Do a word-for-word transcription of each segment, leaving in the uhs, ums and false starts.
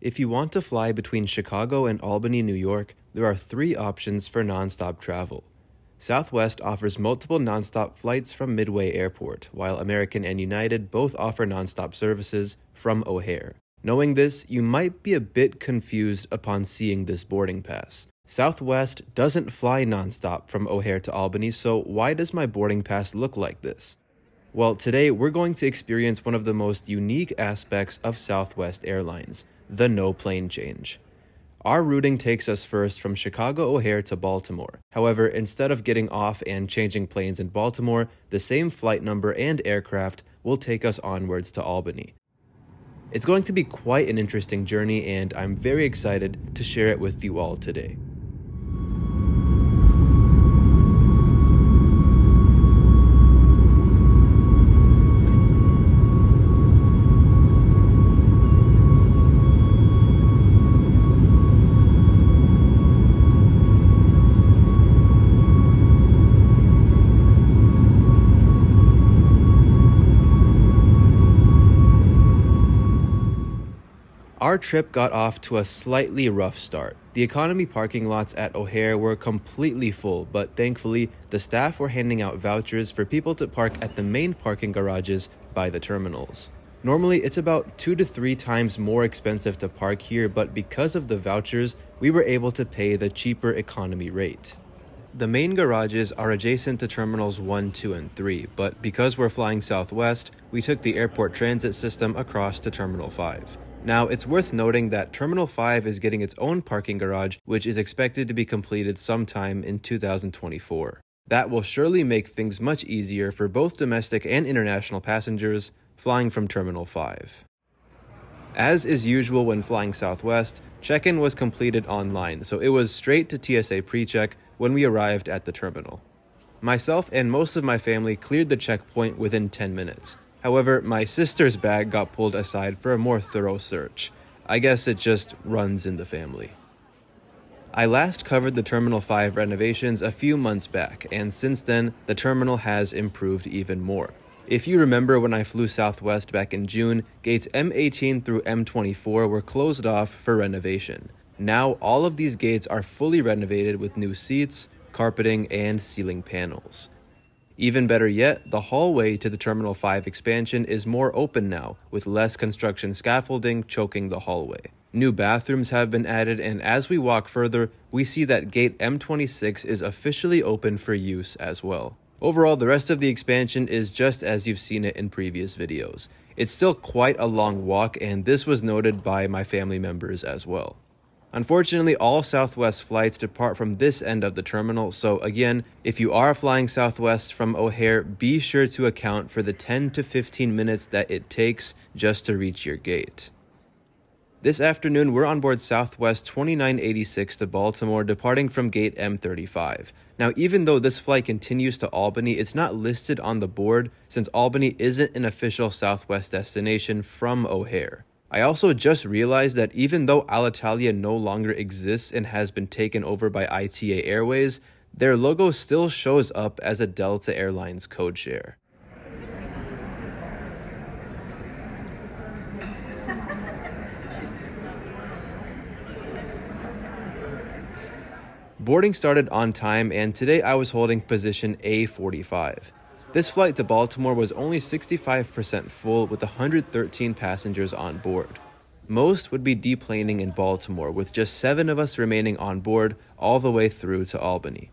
If you want to fly between Chicago and Albany, New York, there are three options for nonstop travel. Southwest offers multiple nonstop flights from Midway Airport, while American and United both offer nonstop services from O'Hare. Knowing this, you might be a bit confused upon seeing this boarding pass. Southwest doesn't fly nonstop from O'Hare to Albany, so why does my boarding pass look like this? Well, today we're going to experience one of the most unique aspects of Southwest Airlines, the no plane change. Our routing takes us first from Chicago O'Hare to Baltimore. However, instead of getting off and changing planes in Baltimore, the same flight number and aircraft will take us onwards to Albany. It's going to be quite an interesting journey, and I'm very excited to share it with you all today. Our trip got off to a slightly rough start. The economy parking lots at O'Hare were completely full, but thankfully, the staff were handing out vouchers for people to park at the main parking garages by the terminals. Normally, it's about two to three times more expensive to park here, but because of the vouchers, we were able to pay the cheaper economy rate. The main garages are adjacent to Terminals one, two, and three, but because we're flying Southwest, we took the airport transit system across to Terminal five. Now, it's worth noting that Terminal five is getting its own parking garage, which is expected to be completed sometime in two thousand twenty-four. That will surely make things much easier for both domestic and international passengers flying from Terminal five. As is usual when flying Southwest, check-in was completed online, so it was straight to T S A pre-check when we arrived at the terminal. Myself and most of my family cleared the checkpoint within ten minutes. However, my sister's bag got pulled aside for a more thorough search. I guess it just runs in the family. I last covered the Terminal five renovations a few months back, and since then, the terminal has improved even more. If you remember when I flew Southwest back in June, gates M eighteen through M twenty-four were closed off for renovation. Now, all of these gates are fully renovated with new seats, carpeting, and ceiling panels. Even better yet, the hallway to the Terminal five expansion is more open now, with less construction scaffolding choking the hallway. New bathrooms have been added, and as we walk further, we see that gate M twenty-six is officially open for use as well. Overall, the rest of the expansion is just as you've seen it in previous videos. It's still quite a long walk, and this was noted by my family members as well. Unfortunately, all Southwest flights depart from this end of the terminal, so again, if you are flying Southwest from O'Hare, be sure to account for the ten to fifteen minutes that it takes just to reach your gate. This afternoon, we're on board Southwest twenty-nine eighty-six to Baltimore, departing from gate M thirty-five. Now, even though this flight continues to Albany, it's not listed on the board since Albany isn't an official Southwest destination from O'Hare. I also just realized that even though Alitalia no longer exists and has been taken over by I T A Airways, their logo still shows up as a Delta Airlines code share. Boarding started on time, and today I was holding position A forty-five. This flight to Baltimore was only sixty-five percent full with one hundred thirteen passengers on board. Most would be deplaning in Baltimore, with just seven of us remaining on board all the way through to Albany.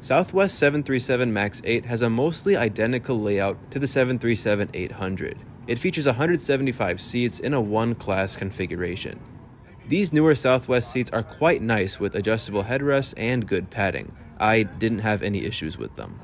Southwest seven thirty-seven MAX eight has a mostly identical layout to the seven thirty-seven eight hundred. It features one hundred seventy-five seats in a one-class configuration. These newer Southwest seats are quite nice with adjustable headrests and good padding. I didn't have any issues with them.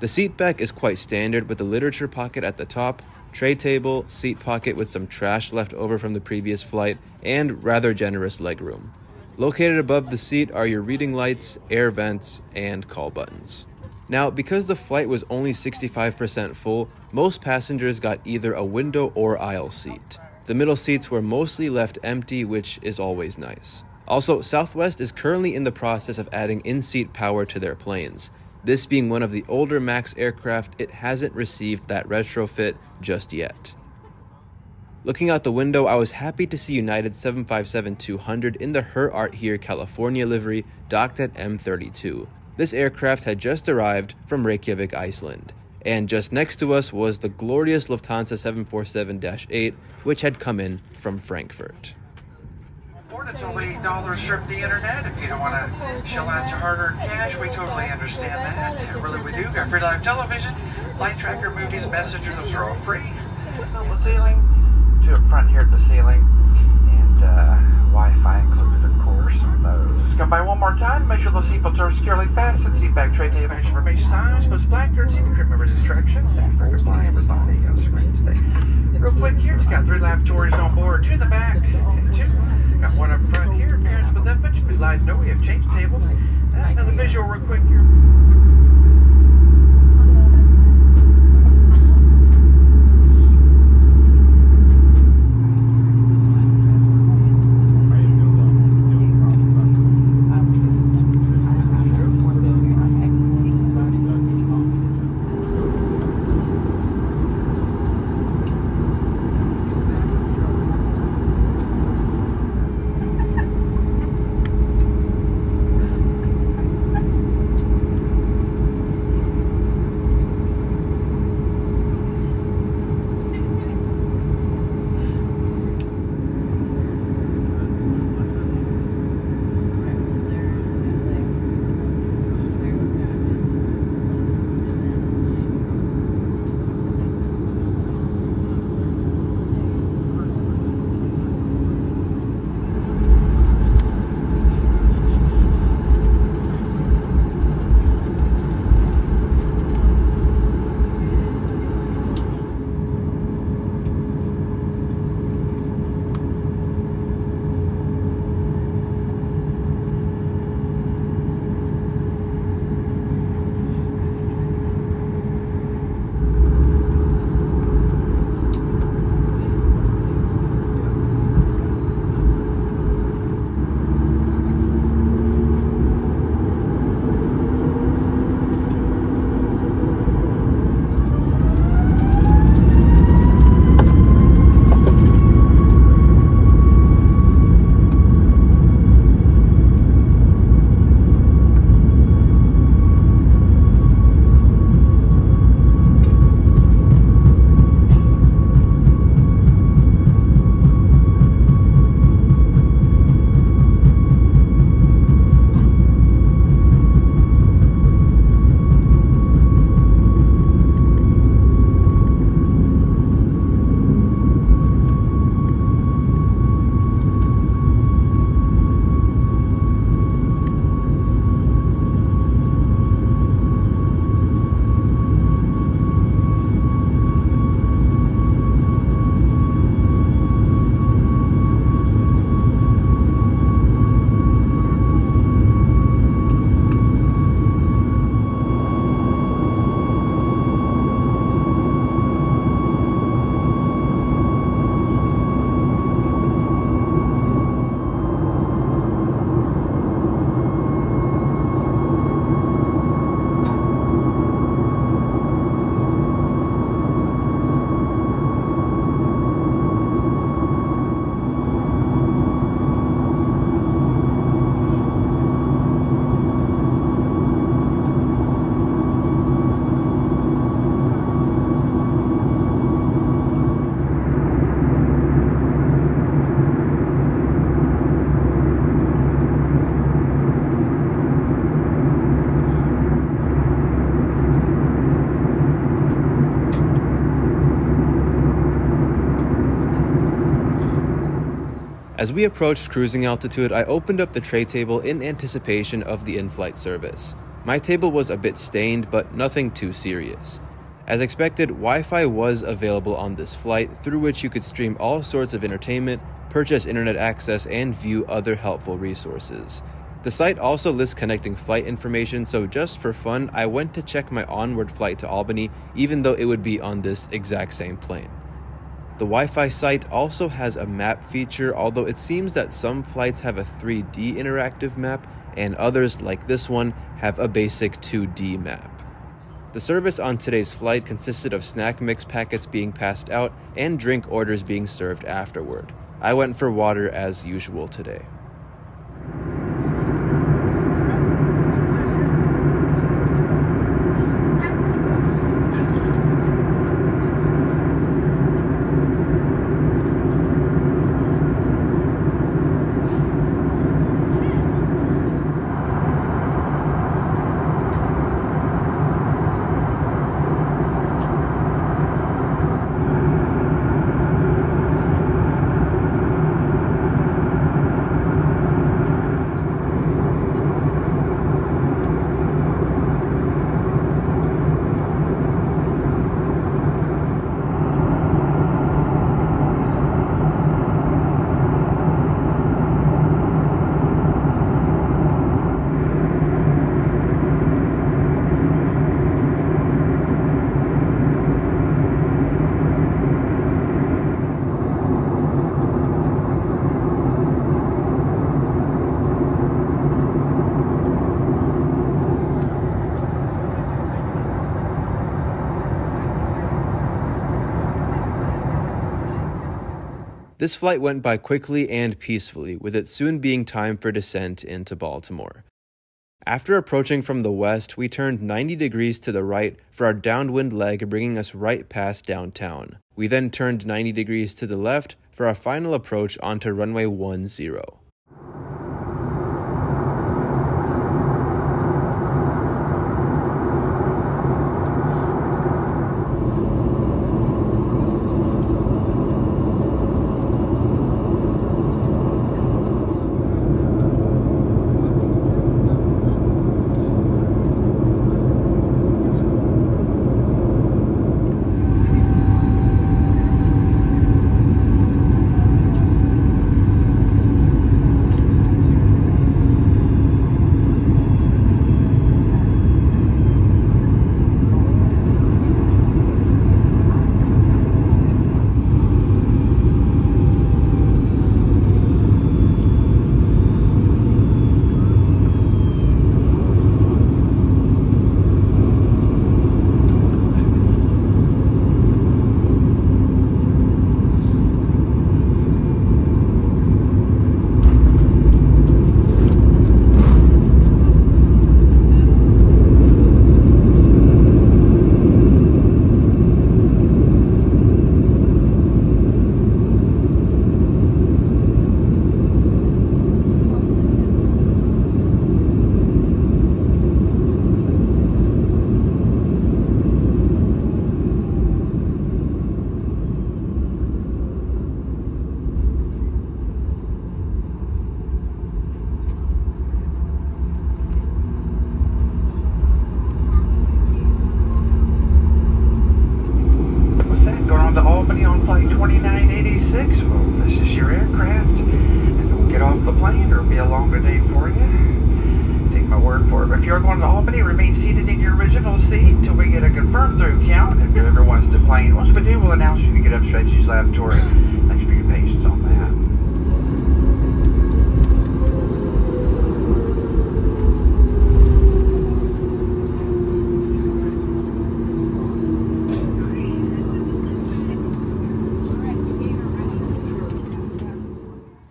The seat back is quite standard with a literature pocket at the top, tray table, seat pocket with some trash left over from the previous flight, and rather generous legroom. Located above the seat are your reading lights, air vents, and call buttons. Now, because the flight was only sixty-five percent full, most passengers got either a window or aisle seat. The middle seats were mostly left empty, which is always nice. Also, Southwest is currently in the process of adding in-seat power to their planes. This being one of the older MAX aircraft, it hasn't received that retrofit just yet. Looking out the window, I was happy to see United seven five seven two hundred in the Her Art Here, California livery docked at M thirty-two. This aircraft had just arrived from Reykjavik, Iceland. And just next to us was the glorious Lufthansa seven forty-seven dash eight, which had come in from Frankfurt. It's only eight dollars short the internet. If you don't want to shell out your hard-earned cash, we totally understand that. Really, we do. Got free live television, flight tracker, movies, messages, those are all free. From the ceiling to up front here at the ceiling, and uh, Wi-Fi included, of course. Let's go by one more time. Make sure the seatbelts are securely fastened. Seat back tray table information signs. Post black curtain. Remember the instructions. After flying was on the screen today. Real quick here, it's got three lavatories on board. Two in the back and two. Got one up front here. Parents with infants. Besides, no, we have changed tables. And another visual real quick here. As we approached cruising altitude, I opened up the tray table in anticipation of the in-flight service. My table was a bit stained, but nothing too serious. As expected, Wi-Fi was available on this flight, through which you could stream all sorts of entertainment, purchase internet access, and view other helpful resources. The site also lists connecting flight information, so just for fun, I went to check my onward flight to Albany, even though it would be on this exact same plane. The Wi-Fi site also has a map feature, although it seems that some flights have a three D interactive map and others, like this one, have a basic two D map. The service on today's flight consisted of snack mix packets being passed out and drink orders being served afterward. I went for water as usual today. This flight went by quickly and peacefully, with it soon being time for descent into Baltimore. After approaching from the west, we turned ninety degrees to the right for our downwind leg, bringing us right past downtown. We then turned ninety degrees to the left for our final approach onto runway ten.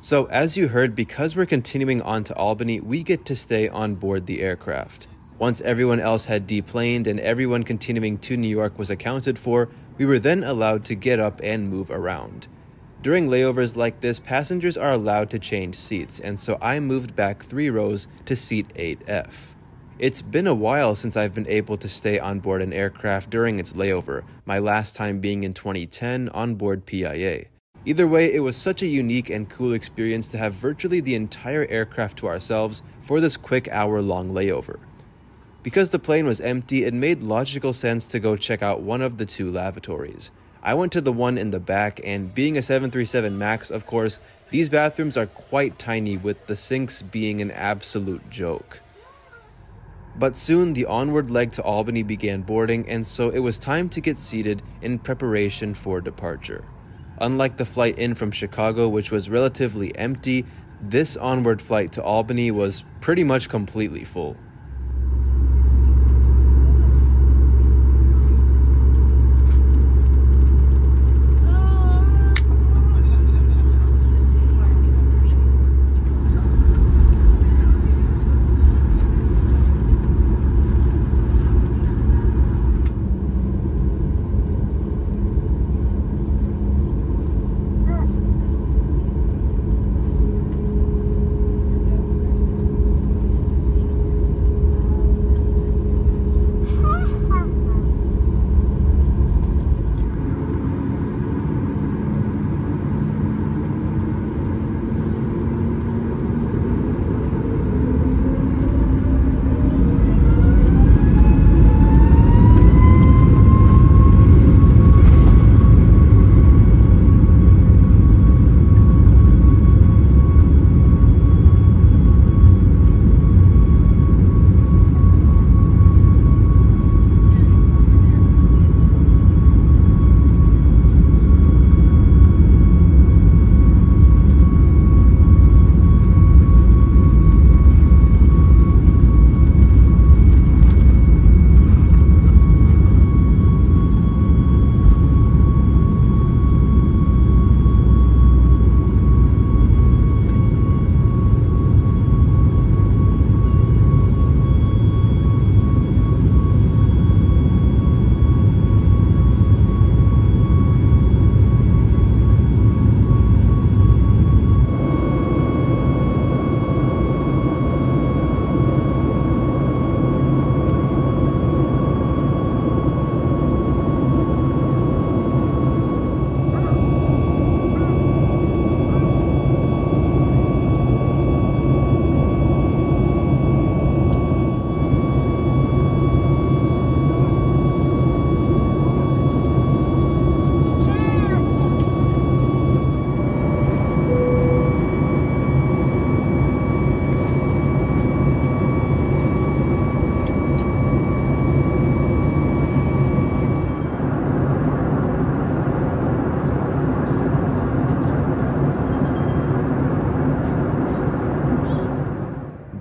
So as you heard, because we're continuing on to Albany, we get to stay on board the aircraft. Once everyone else had deplaned and everyone continuing to New York was accounted for, we were then allowed to get up and move around. During layovers like this, passengers are allowed to change seats, and so I moved back three rows to seat eight F. It's been a while since I've been able to stay on board an aircraft during its layover, my last time being in twenty ten on board P I A. Either way, it was such a unique and cool experience to have virtually the entire aircraft to ourselves for this quick hour-long layover. Because the plane was empty, it made logical sense to go check out one of the two lavatories. I went to the one in the back, and being a seven thirty-seven max, of course, these bathrooms are quite tiny, with the sinks being an absolute joke. But soon, the onward leg to Albany began boarding, and so it was time to get seated in preparation for departure. Unlike the flight in from Chicago, which was relatively empty, this onward flight to Albany was pretty much completely full.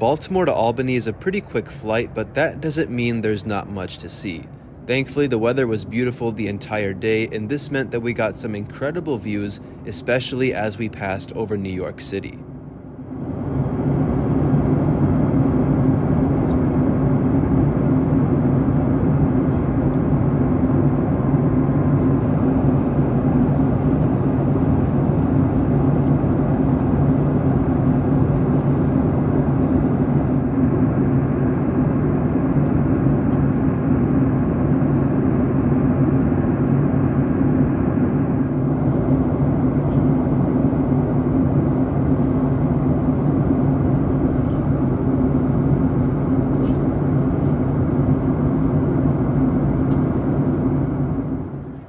Baltimore to Albany is a pretty quick flight, but that doesn't mean there's not much to see. Thankfully, the weather was beautiful the entire day, and this meant that we got some incredible views, especially as we passed over New York City.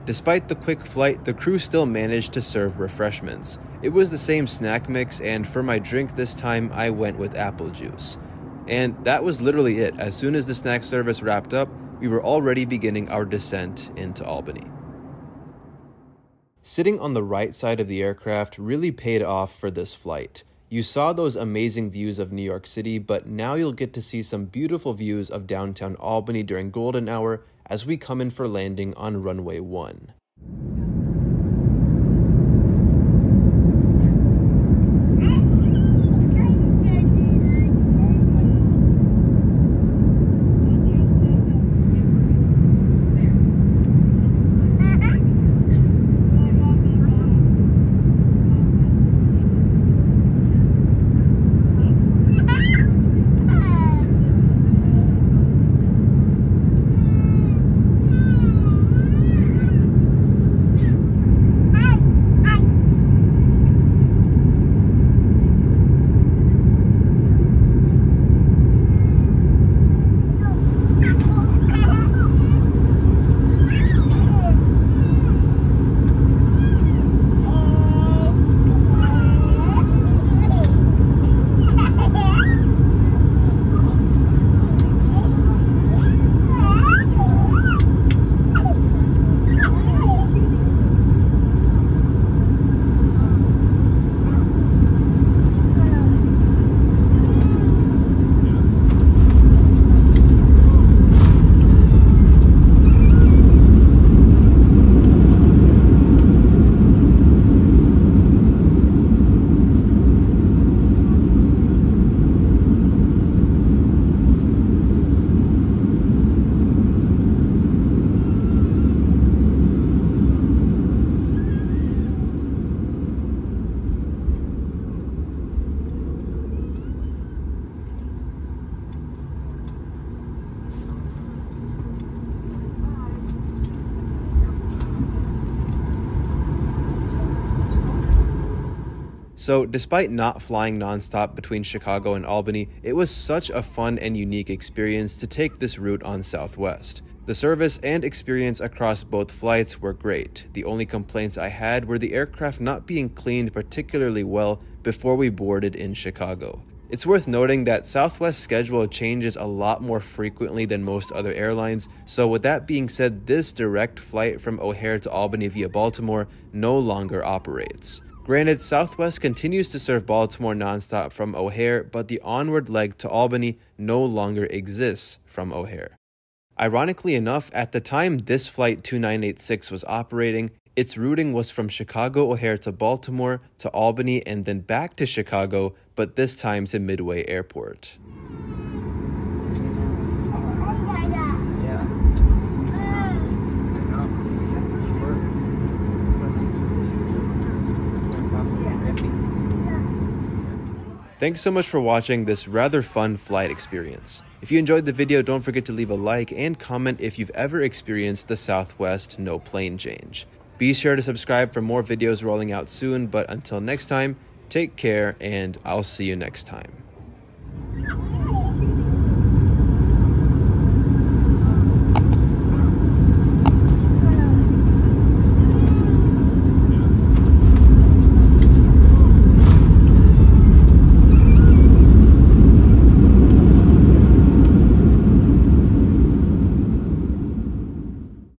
Despite the quick flight, the crew still managed to serve refreshments. It was the same snack mix, and for my drink this time, I went with apple juice. And that was literally it. As soon as the snack service wrapped up, we were already beginning our descent into Albany. Sitting on the right side of the aircraft really paid off for this flight. You saw those amazing views of New York City, but now you'll get to see some beautiful views of downtown Albany during golden hour, as we come in for landing on runway one. So despite not flying nonstop between Chicago and Albany, it was such a fun and unique experience to take this route on Southwest. The service and experience across both flights were great. The only complaints I had were the aircraft not being cleaned particularly well before we boarded in Chicago. It's worth noting that Southwest's schedule changes a lot more frequently than most other airlines, so with that being said, this direct flight from O'Hare to Albany via Baltimore no longer operates. Granted, Southwest continues to serve Baltimore nonstop from O'Hare, but the onward leg to Albany no longer exists from O'Hare. Ironically enough, at the time this flight two nine eight six was operating, its routing was from Chicago O'Hare to Baltimore to Albany and then back to Chicago, but this time to Midway Airport. Thanks so much for watching this rather fun flight experience. If you enjoyed the video, don't forget to leave a like and comment if you've ever experienced the Southwest no plane change. Be sure to subscribe for more videos rolling out soon, but until next time, take care and I'll see you next time.